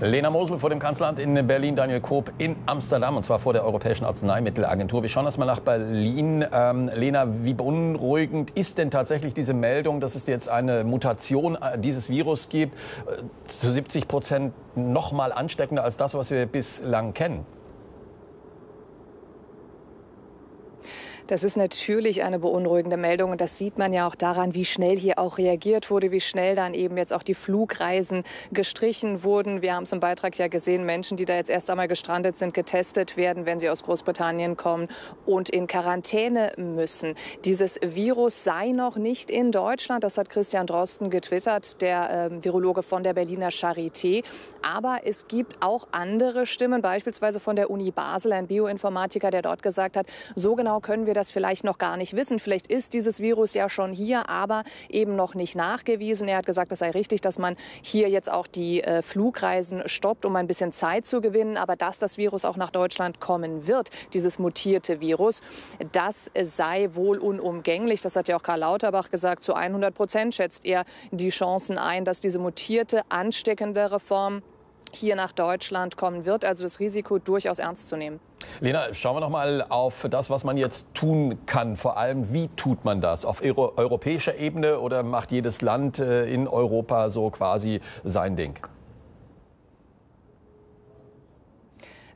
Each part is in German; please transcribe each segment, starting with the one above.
Lena Mosel vor dem Kanzleramt in Berlin, Daniel Koop in Amsterdam, und zwar vor der Europäischen Arzneimittelagentur. Wir schauen erstmal nach Berlin. Lena, wie beunruhigend ist denn tatsächlich diese Meldung, dass es jetzt eine Mutation dieses Virus gibt, zu 70% noch mal ansteckender als das, was wir bislang kennen? Das ist natürlich eine beunruhigende Meldung, und das sieht man ja auch daran, wie schnell hier auch reagiert wurde, wie schnell dann eben jetzt auch die Flugreisen gestrichen wurden. Wir haben es im Beitrag ja gesehen, Menschen, die da jetzt erst einmal gestrandet sind, getestet werden, wenn sie aus Großbritannien kommen und in Quarantäne müssen. Dieses Virus sei noch nicht in Deutschland, das hat Christian Drosten getwittert, der Virologe von der Berliner Charité. Aber es gibt auch andere Stimmen, beispielsweise von der Uni Basel, ein Bioinformatiker, der dort gesagt hat, so genau können wir das vielleicht noch gar nicht wissen. Vielleicht ist dieses Virus ja schon hier, aber eben noch nicht nachgewiesen. Er hat gesagt, es sei richtig, dass man hier jetzt auch die Flugreisen stoppt, um ein bisschen Zeit zu gewinnen. Aber dass das Virus auch nach Deutschland kommen wird, dieses mutierte Virus, das sei wohl unumgänglich. Das hat ja auch Karl Lauterbach gesagt. Zu 100% schätzt er die Chancen ein, dass diese mutierte, ansteckendere Form hier nach Deutschland kommen wird. Also das Risiko durchaus ernst zu nehmen. Lena, schauen wir noch mal auf das, was man jetzt tun kann. Vor allem, wie tut man das? Auf europäischer Ebene, oder macht jedes Land in Europa so quasi sein Ding?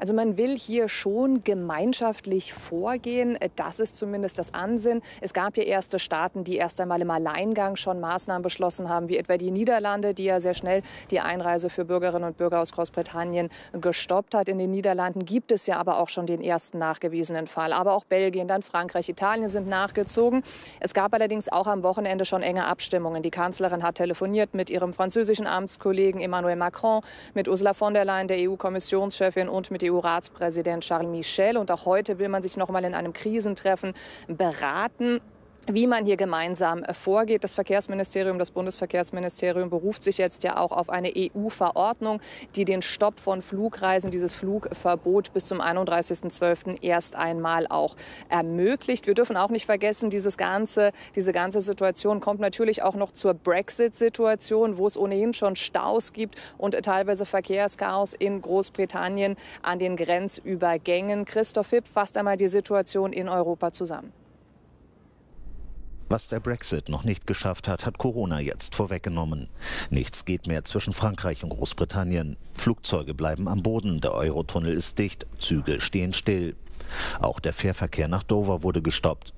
Also man will hier schon gemeinschaftlich vorgehen. Das ist zumindest das Ansinnen. Es gab ja erste Staaten, die erst einmal im Alleingang schon Maßnahmen beschlossen haben, wie etwa die Niederlande, die ja sehr schnell die Einreise für Bürgerinnen und Bürger aus Großbritannien gestoppt hat. In den Niederlanden gibt es ja aber auch schon den ersten nachgewiesenen Fall. Aber auch Belgien, dann Frankreich, Italien sind nachgezogen. Es gab allerdings auch am Wochenende schon enge Abstimmungen. Die Kanzlerin hat telefoniert mit ihrem französischen Amtskollegen Emmanuel Macron, mit Ursula von der Leyen, der EU-Kommissionschefin, und mit EU-Ratspräsident Charles Michel. Und auch heute will man sich noch mal in einem Krisentreffen beraten, wie man hier gemeinsam vorgeht. Das Verkehrsministerium, das Bundesverkehrsministerium beruft sich jetzt ja auch auf eine EU-Verordnung, die den Stopp von Flugreisen, dieses Flugverbot bis zum 31.12. erst einmal auch ermöglicht. Wir dürfen auch nicht vergessen, diese ganze Situation kommt natürlich auch noch zur Brexit-Situation, wo es ohnehin schon Staus gibt und teilweise Verkehrschaos in Großbritannien an den Grenzübergängen. Christoph Hipp fasst einmal die Situation in Europa zusammen. Was der Brexit noch nicht geschafft hat, hat Corona jetzt vorweggenommen. Nichts geht mehr zwischen Frankreich und Großbritannien. Flugzeuge bleiben am Boden, der Eurotunnel ist dicht, Züge stehen still. Auch der Fährverkehr nach Dover wurde gestoppt.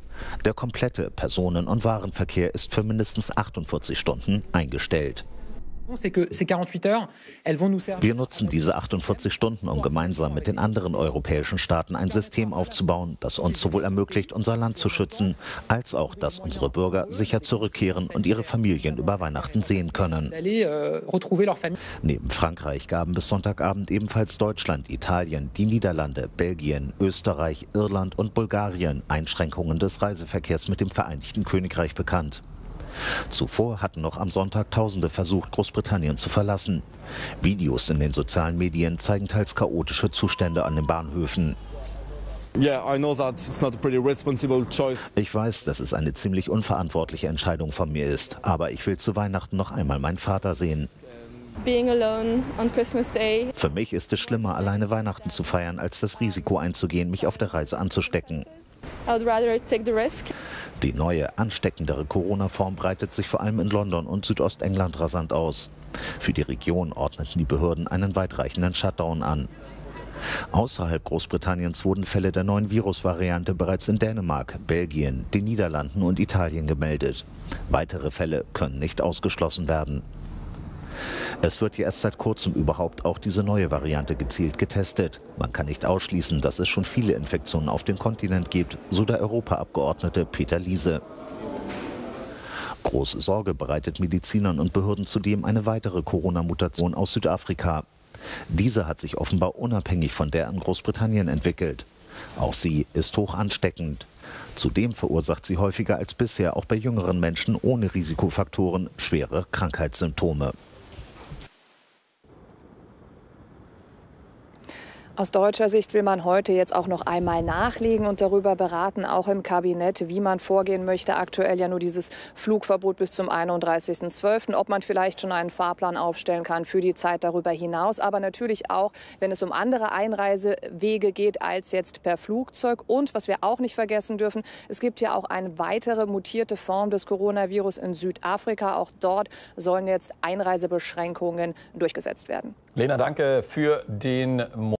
Der komplette Personen- und Warenverkehr ist für mindestens 48 Stunden eingestellt. Wir nutzen diese 48 Stunden, um gemeinsam mit den anderen europäischen Staaten ein System aufzubauen, das uns sowohl ermöglicht, unser Land zu schützen, als auch, dass unsere Bürger sicher zurückkehren und ihre Familien über Weihnachten sehen können. Neben Frankreich gaben bis Sonntagabend ebenfalls Deutschland, Italien, die Niederlande, Belgien, Österreich, Irland und Bulgarien Einschränkungen des Reiseverkehrs mit dem Vereinigten Königreich bekannt. Zuvor hatten noch am Sonntag Tausende versucht, Großbritannien zu verlassen. Videos in den sozialen Medien zeigen teils chaotische Zustände an den Bahnhöfen. Ich weiß, dass es eine ziemlich unverantwortliche Entscheidung von mir ist, aber ich will zu Weihnachten noch einmal meinen Vater sehen. Being alone on Christmas Day. Für mich ist es schlimmer, alleine Weihnachten zu feiern, als das Risiko einzugehen, mich auf der Reise anzustecken. I'd rather take the risk. Die neue, ansteckendere Corona-Form breitet sich vor allem in London und Südostengland rasant aus. Für die Region ordneten die Behörden einen weitreichenden Shutdown an. Außerhalb Großbritanniens wurden Fälle der neuen Virusvariante bereits in Dänemark, Belgien, den Niederlanden und Italien gemeldet. Weitere Fälle können nicht ausgeschlossen werden. Es wird ja erst seit kurzem überhaupt auch diese neue Variante gezielt getestet. Man kann nicht ausschließen, dass es schon viele Infektionen auf dem Kontinent gibt, so der Europaabgeordnete Peter Liese. Große Sorge bereitet Medizinern und Behörden zudem eine weitere Corona-Mutation aus Südafrika. Diese hat sich offenbar unabhängig von der in Großbritannien entwickelt. Auch sie ist hoch ansteckend. Zudem verursacht sie häufiger als bisher auch bei jüngeren Menschen ohne Risikofaktoren schwere Krankheitssymptome. Aus deutscher Sicht will man heute jetzt auch noch einmal nachlegen und darüber beraten, auch im Kabinett, wie man vorgehen möchte. Aktuell ja nur dieses Flugverbot bis zum 31.12., ob man vielleicht schon einen Fahrplan aufstellen kann für die Zeit darüber hinaus. Aber natürlich auch, wenn es um andere Einreisewege geht als jetzt per Flugzeug. Und was wir auch nicht vergessen dürfen, es gibt ja auch eine weitere mutierte Form des Coronavirus in Südafrika. Auch dort sollen jetzt Einreisebeschränkungen durchgesetzt werden. Lena, danke für den Moment.